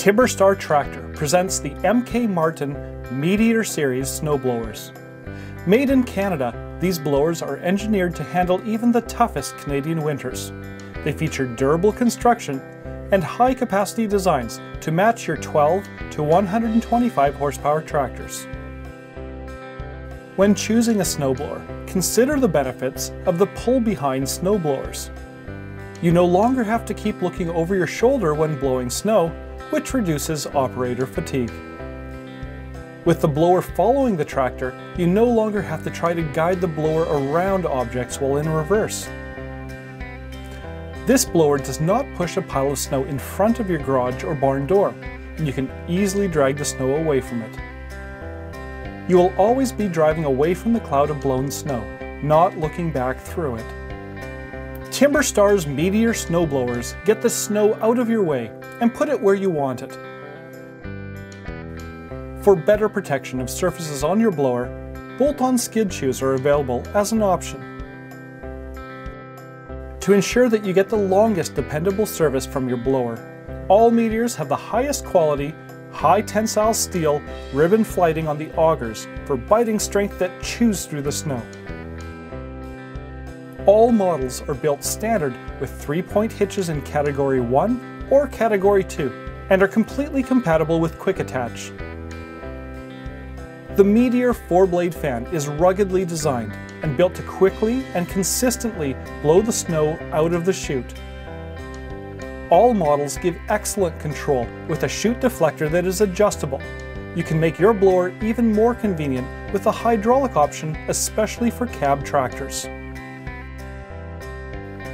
Timberstar Tractor presents the MK Martin Meteor Series snowblowers. Made in Canada, these blowers are engineered to handle even the toughest Canadian winters. They feature durable construction and high-capacity designs to match your 12 to 125 horsepower tractors. When choosing a snowblower, consider the benefits of the pull-behind snowblowers. You no longer have to keep looking over your shoulder when blowing snow, which reduces operator fatigue. With the blower following the tractor, you no longer have to try to guide the blower around objects while in reverse. This blower does not push a pile of snow in front of your garage or barn door, and you can easily drag the snow away from it. You will always be driving away from the cloud of blown snow, not looking back through it. Timberstar's Meteor snowblowers get the snow out of your way and put it where you want it. For better protection of surfaces on your blower, bolt-on skid shoes are available as an option. To ensure that you get the longest dependable service from your blower, all Meteors have the highest quality, high tensile steel ribbon flighting on the augers for biting strength that chews through the snow. All models are built standard with 3-point hitches in Category 1 or Category 2 and are completely compatible with Quick Attach. The Meteor 4-blade fan is ruggedly designed and built to quickly and consistently blow the snow out of the chute. All models give excellent control with a chute deflector that is adjustable. You can make your blower even more convenient with a hydraulic option, especially for cab tractors.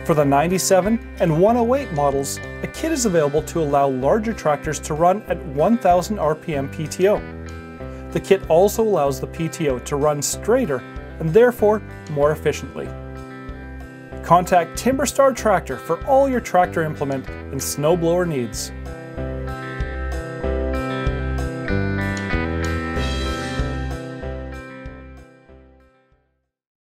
For the 97 and 108 models, a kit is available to allow larger tractors to run at 1,000 RPM PTO. The kit also allows the PTO to run straighter and therefore more efficiently. Contact Timberstar Tractor for all your tractor implement and snowblower needs.